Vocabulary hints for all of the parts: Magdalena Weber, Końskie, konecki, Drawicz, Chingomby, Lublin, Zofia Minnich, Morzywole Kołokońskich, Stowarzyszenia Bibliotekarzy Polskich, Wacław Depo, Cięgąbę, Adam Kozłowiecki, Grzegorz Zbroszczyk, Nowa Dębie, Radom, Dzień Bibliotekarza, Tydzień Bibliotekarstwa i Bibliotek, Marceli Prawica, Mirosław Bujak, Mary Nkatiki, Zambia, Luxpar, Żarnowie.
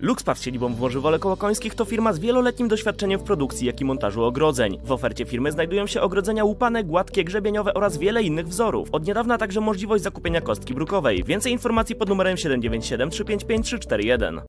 Luxpar z siedzibą w Morzywole Kołokońskich to firma z wieloletnim doświadczeniem w produkcji, jak i montażu ogrodzeń. W ofercie firmy znajdują się ogrodzenia łupane, gładkie, grzebieniowe oraz wiele innych wzorów. Od niedawna także możliwość zakupienia kostki brukowej. Więcej informacji pod numerem 797 355 341.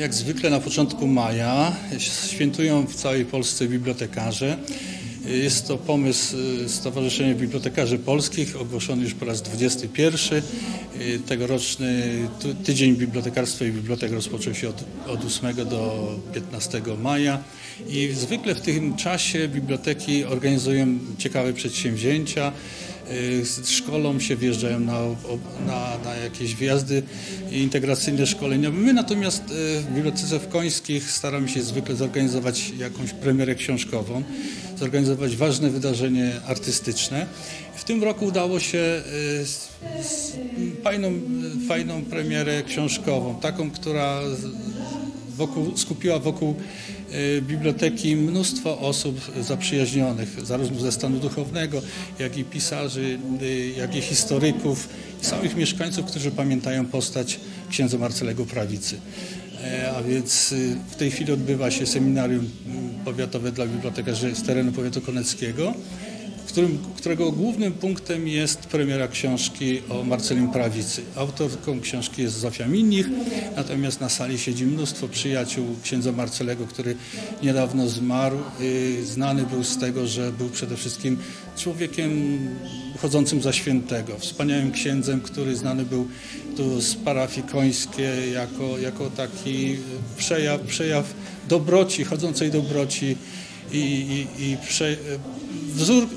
Jak zwykle na początku maja świętują w całej Polsce bibliotekarze. Jest to pomysł Stowarzyszenia Bibliotekarzy Polskich, ogłoszony już po raz 21. Tegoroczny Tydzień Bibliotekarstwa i Bibliotek rozpoczął się od 8 do 15 maja. I zwykle w tym czasie biblioteki organizują ciekawe przedsięwzięcia, szkolą się, wjeżdżają na jakieś wyjazdy integracyjne, szkoleniowe. My natomiast w Bibliotece w Końskich staramy się zwykle zorganizować jakąś premierę książkową, zorganizować ważne wydarzenie artystyczne. W tym roku udało się fajną premierę książkową, taką, która skupiła wokół biblioteki mnóstwo osób zaprzyjaźnionych, zarówno ze stanu duchownego, jak i pisarzy, jak i historyków, i samych mieszkańców, którzy pamiętają postać księdza Marceliego Prawicy. A więc w tej chwili odbywa się seminarium powiatowe dla bibliotekarzy z terenu powiatu koneckiego, którego głównym punktem jest premiera książki o Marcelim Prawicy. Autorką książki jest Zofia Minnich, natomiast na sali siedzi mnóstwo przyjaciół księdza Marcelego, który niedawno zmarł. Znany był z tego, że był przede wszystkim człowiekiem uchodzącym za świętego, wspaniałym księdzem, który znany był tu z parafii Końskie jako taki przejaw dobroci, chodzącej dobroci i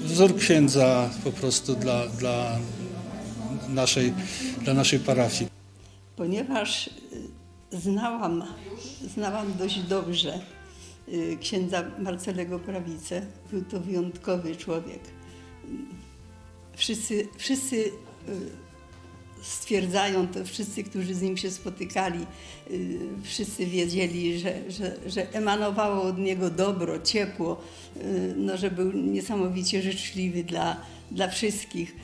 wzór księdza po prostu dla naszej parafii. Ponieważ znałam dość dobrze księdza Marcelego Prawicę, był to wyjątkowy człowiek. Wszyscy stwierdzają to, wszyscy, którzy z nim się spotykali, wszyscy wiedzieli, że emanowało od niego dobro, ciepło, no, że był niesamowicie życzliwy dla wszystkich.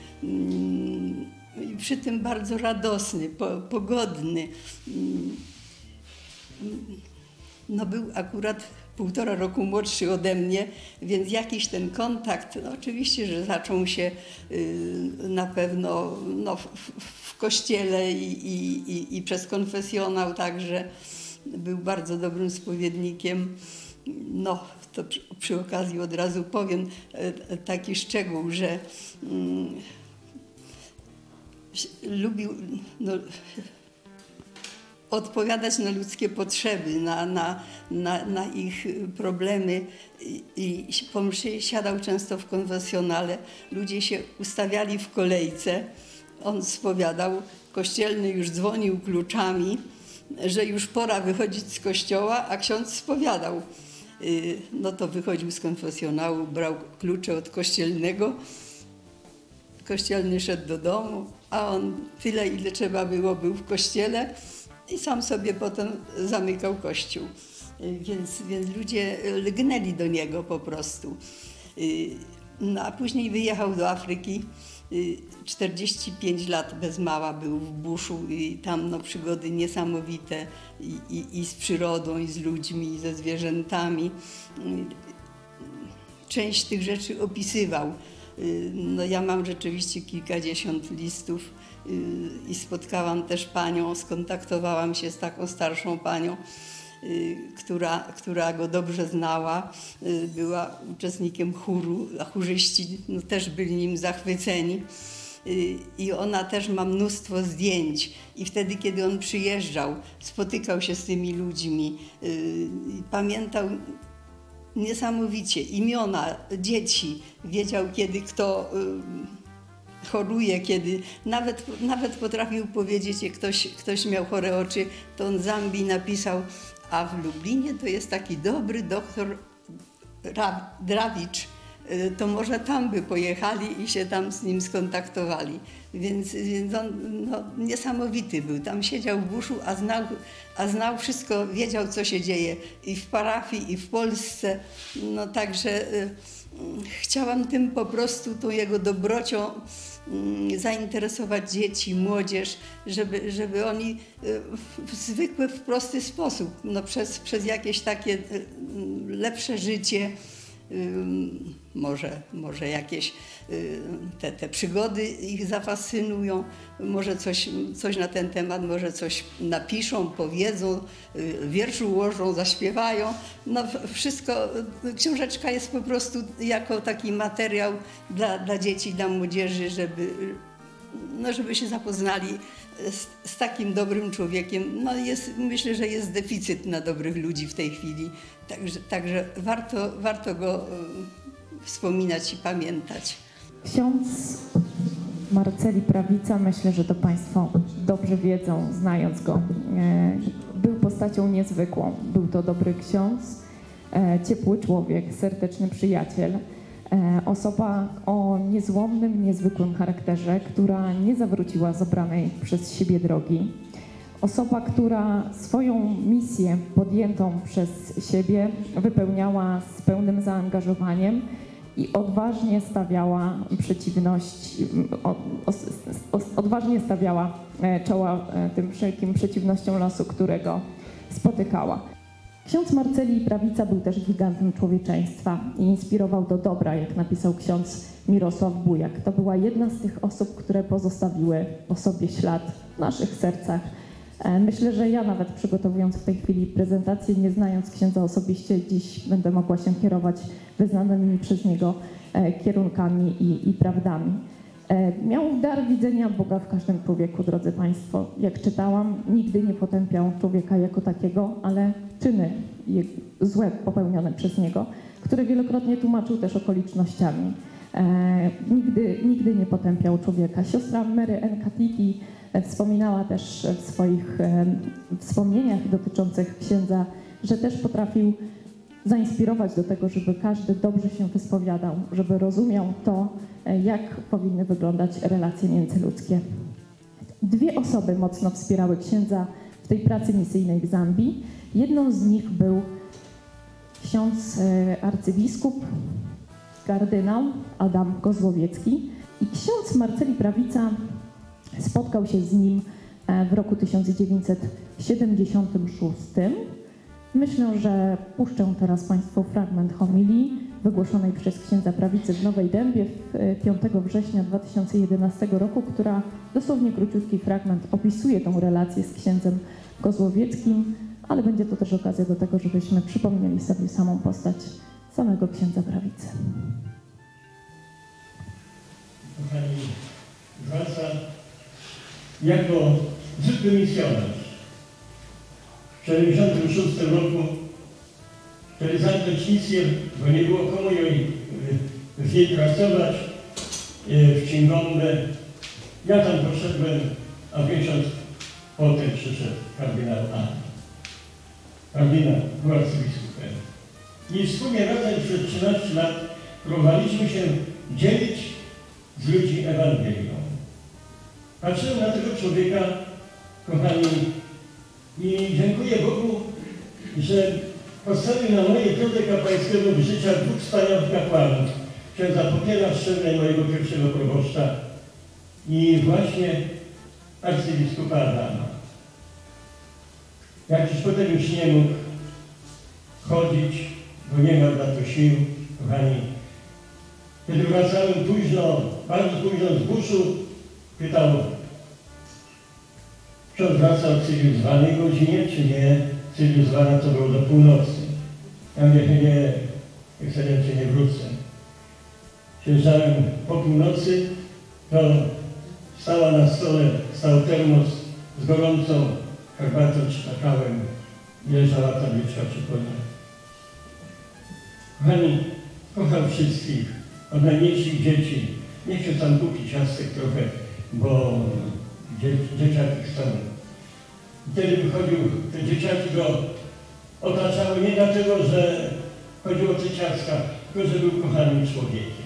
I przy tym bardzo radosny, pogodny. No, był akurat półtora roku młodszy ode mnie, więc jakiś ten kontakt, no oczywiście, że zaczął się na pewno no, w kościele i przez konfesjonał, także był bardzo dobrym spowiednikiem. No, to przy okazji od razu powiem taki szczegół, że lubił... No, odpowiadać na ludzkie potrzeby, na ich problemy, i po mszy siadał często w konfesjonale. Ludzie się ustawiali w kolejce, on spowiadał, kościelny już dzwonił kluczami, że już pora wychodzić z kościoła, a ksiądz spowiadał. No to wychodził z konfesjonału, brał klucze od kościelnego, kościelny szedł do domu, a on tyle, ile trzeba było, był w kościele. I sam sobie potem zamykał kościół, więc ludzie lgnęli do niego po prostu. No, a później wyjechał do Afryki, 45 lat bez mała był w buszu i tam no, przygody niesamowite i z przyrodą, i z ludźmi, i ze zwierzętami. Część tych rzeczy opisywał. No, ja mam rzeczywiście kilkadziesiąt listów i spotkałam też panią, skontaktowałam się z taką starszą panią, która go dobrze znała, była uczestnikiem chóru, a chórzyści no, też byli nim zachwyceni. I ona też ma mnóstwo zdjęć i wtedy, kiedy on przyjeżdżał, spotykał się z tymi ludźmi, pamiętał niesamowicie imiona dzieci, wiedział kiedy kto choruje, kiedy nawet potrafił powiedzieć, jak ktoś miał chore oczy, to on z Zambii napisał, a w Lublinie to jest taki dobry doktor Drawicz, to może tam by pojechali i się tam z nim skontaktowali. Więc on niesamowity był. Tam siedział w buszu, a znał wszystko, wiedział, co się dzieje i w parafii, i w Polsce. No także chciałam tym po prostu, tą jego dobrocią zainteresować dzieci, młodzież, żeby oni w zwykły, w prosty sposób, no przez jakieś takie lepsze życie, może jakieś te przygody ich zafascynują, może coś na ten temat, może coś napiszą, powiedzą, wiersz ułożą, zaśpiewają. No wszystko, książeczka jest po prostu jako taki materiał dla dzieci, dla młodzieży, żeby się zapoznali z takim dobrym człowiekiem. No myślę, że jest deficyt na dobrych ludzi w tej chwili, także warto go wspominać i pamiętać. Ksiądz Marceli Prawica, myślę, że to Państwo dobrze wiedzą, znając go. Był postacią niezwykłą, był to dobry ksiądz, ciepły człowiek, serdeczny przyjaciel. Osoba o niezłomnym, niezwykłym charakterze, która nie zawróciła z obranej przez siebie drogi. Osoba, która swoją misję podjętą przez siebie wypełniała z pełnym zaangażowaniem i odważnie stawiała czoła tym wszelkim przeciwnościom losu, którego spotykała. Ksiądz Marceli Prawica był też gigantem człowieczeństwa i inspirował do dobra, jak napisał ksiądz Mirosław Bujak. To była jedna z tych osób, które pozostawiły po sobie ślad w naszych sercach. Myślę, że ja nawet przygotowując w tej chwili prezentację, nie znając księdza osobiście, dziś będę mogła się kierować wyznanymi przez niego kierunkami i prawdami. Miał dar widzenia Boga w każdym człowieku, drodzy Państwo. Jak czytałam, nigdy nie potępiał człowieka jako takiego, ale czyny złe popełnione przez niego, które wielokrotnie tłumaczył też okolicznościami. Nigdy nie potępiał człowieka. Siostra Mary Nkatiki wspominała też w swoich wspomnieniach dotyczących księdza, że też potrafił zainspirować do tego, żeby każdy dobrze się wyspowiadał, żeby rozumiał to, jak powinny wyglądać relacje międzyludzkie. Dwie osoby mocno wspierały księdza w tej pracy misyjnej w Zambii. Jedną z nich był ksiądz arcybiskup, kardynał Adam Kozłowiecki. I ksiądz Marceli Prawica spotkał się z nim w roku 1976. Myślę, że puszczę teraz Państwu fragment homilii wygłoszonej przez księdza Prawicy w Nowej Dębie 5 września 2011 roku, która dosłownie króciutki fragment opisuje tę relację z księdzem Kozłowieckim, ale będzie to też okazja do tego, żebyśmy przypomnieli sobie samą postać samego księdza Prawicy. Kochani bracia, jako zwykły misjonarz w 1976 roku, żeby zacząć misję, bo nie było komu jej w niej pracować, w Cięgąbę. Ja tam poszedłem, a miesiąc potem przyszedł kardynał A. Kardynał był arcybiskupem. I wspólnie razem przez 13 lat próbowaliśmy się dzielić z ludzi Ewangelią. Patrzyłem na tego człowieka, kochani, i dziękuję Bogu, że postawił na mojej drodze kapłańskiego życia dwóch wspaniałych kapłanów, księdza Popiela Szczelna i mojego pierwszego proboszcza i właśnie arcybiskupa Adama. Jak już potem już nie mógł chodzić, bo nie miał na to sił, kochani. Kiedy wracałem późno, bardzo późno z buszu, pytał, czy on wracał w cywil zwanej godzinie, czy nie? Czyli zwana to było do północy. Ja mówię, nie, ekscelencjo, nie wrócę. Przyjeżdżałem po północy, to stała na stole, stał termos z gorącą herbatą czy kakałem. Leżała tabliczka przypomniała. Kochani, kochał wszystkich, od najmniejszych dzieci. Nie chcę tam kupić ciastek trochę, bo dzieciaki chcą. Kiedy wychodził, te dzieciaki go otaczały nie dlatego, że chodziło o te ciastka, tylko że był kochanym człowiekiem.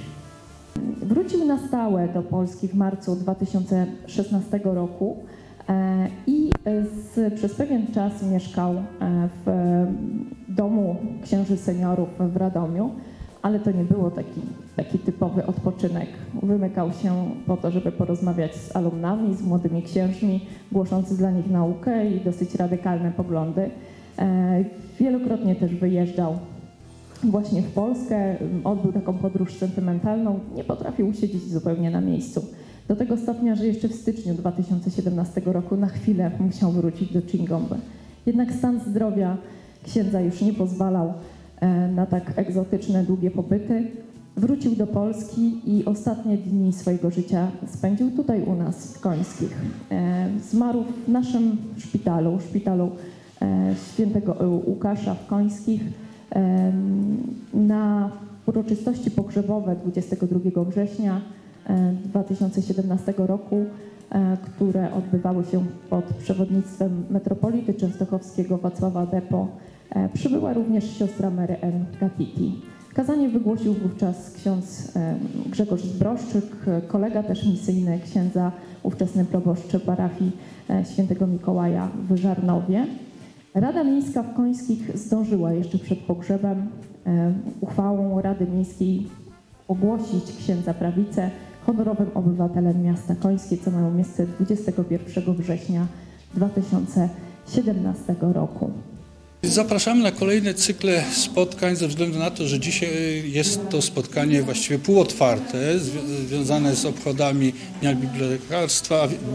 Wrócił na stałe do Polski w marcu 2016 roku i przez pewien czas mieszkał w domu księży seniorów w Radomiu, ale to nie było taki typowy odpoczynek. Wymykał się po to, żeby porozmawiać z alumnami, z młodymi księżmi, głoszący dla nich naukę i dosyć radykalne poglądy. Wielokrotnie też wyjeżdżał właśnie w Polskę, odbył taką podróż sentymentalną, nie potrafił siedzieć zupełnie na miejscu. Do tego stopnia, że jeszcze w styczniu 2017 roku na chwilę musiał wrócić do Chingomby. Jednak stan zdrowia księdza już nie pozwalał na tak egzotyczne, długie pobyty. Wrócił do Polski i ostatnie dni swojego życia spędził tutaj u nas, w Końskich. Zmarł w naszym szpitalu, szpitalu Świętego Łukasza w Końskich. Na uroczystości pogrzebowe 22 września 2017 roku, które odbywały się pod przewodnictwem metropolity częstochowskiego Wacława Depo, przybyła również siostra Mary Nkatiki. Kazanie wygłosił wówczas ksiądz Grzegorz Zbroszczyk, kolega też misyjny księdza, ówczesny proboszcz parafii Świętego Mikołaja w Żarnowie. Rada Miejska w Końskich zdążyła jeszcze przed pogrzebem uchwałą Rady Miejskiej ogłosić księdza Prawicę honorowym obywatelem miasta Końskie, co miało miejsce 21 września 2017 roku. Zapraszamy na kolejne cykle spotkań ze względu na to, że dzisiaj jest to spotkanie właściwie półotwarte, związane z obchodami Dnia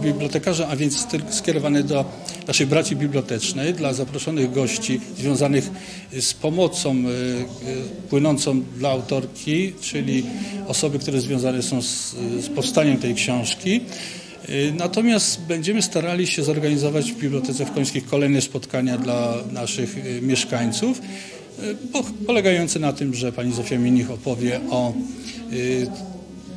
Bibliotekarza, a więc skierowane do naszej braci bibliotecznej, dla zaproszonych gości związanych z pomocą płynącą dla autorki, czyli osoby, które związane są z powstaniem tej książki. Natomiast będziemy starali się zorganizować w Bibliotece w Końskich kolejne spotkania dla naszych mieszkańców, polegające na tym, że pani Zofia Minnich opowie o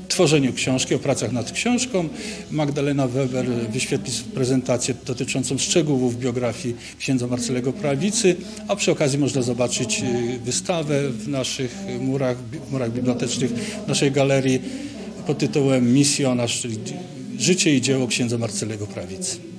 tworzeniu książki, o pracach nad książką. Magdalena Weber wyświetli prezentację dotyczącą szczegółów biografii księdza Marcelego Prawicy, a przy okazji można zobaczyć wystawę w naszych murach bibliotecznych, w naszej galerii pod tytułem Misjonarz, czyli Życie i dzieło księdza Marcelego Prawicy.